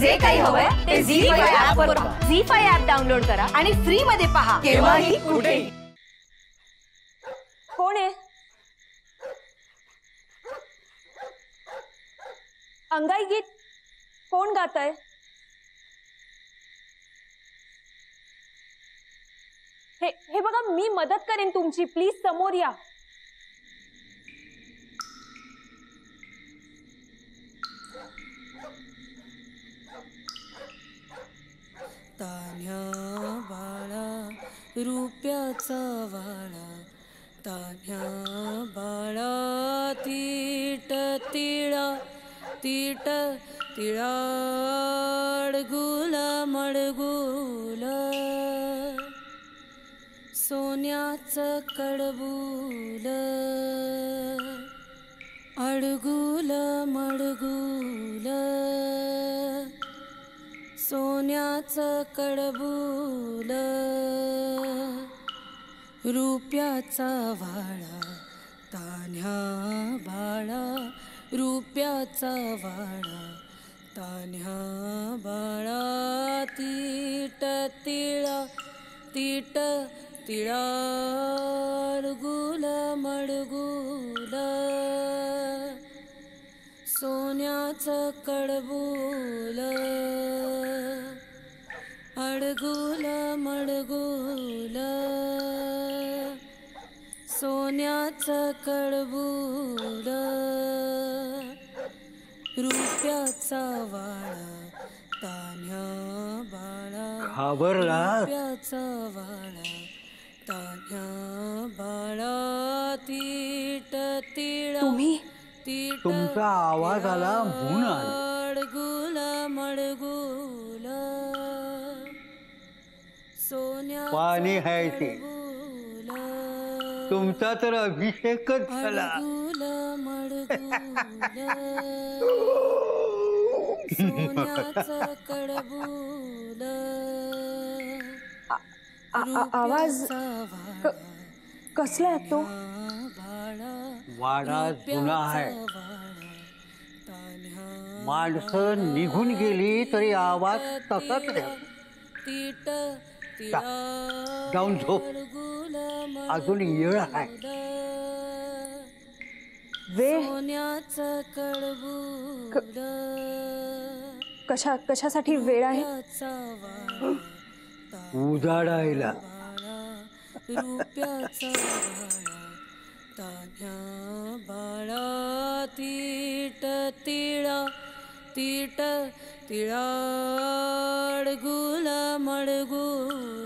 जे काही हवंय ते झी5 ॲप डाउनलोड करा आणि फ्री मध्ये पहा केव्हाही कुठेही। कोण आहे? अंगाई गीत कोण गातंय? हे बघा, मी मदत करेन तुमची, प्लीज समोर या। तान्या बाळा रुपयाचा वाळा, तान्या बाळा तीट तिळा तीट तिळाड गुला मडगुल सोन्याचं कडबूल अडगुल मडगुल सोन्याचं कडबूल रुपयाचा वाळा, तान्या बाळा रुपयाचा वाळा, तान्या बाळा तीट तिळा तीट तिळाड गुला मडगुल सोन्याचं कडबूल अडगुल मडगुल सोन्याचं कडबूल रुपयाचा वाळा, तान्या बाळा रुपयाचा वाळा, तान्या बाळा तीट तिळा तीट तुमचा आवाज आला म्हणून अडगुल मडगुल सोन्याचं पाणी आहे ते, तुमचा तर अभिषेकच झाला। सोन्याचं कडबूल आवाज कसला आहे तो? वाडा जुना आहे, माणसं निघून गेली तरी आवाज तसाच आहे। जाऊन झोप, अजून येळ आहे। कशासाठी वेळ आहे? उजाडायला। रुपयाचा वाळा, तान्या बाळा तीट तिळा तीट तिळाड गुला मडगुल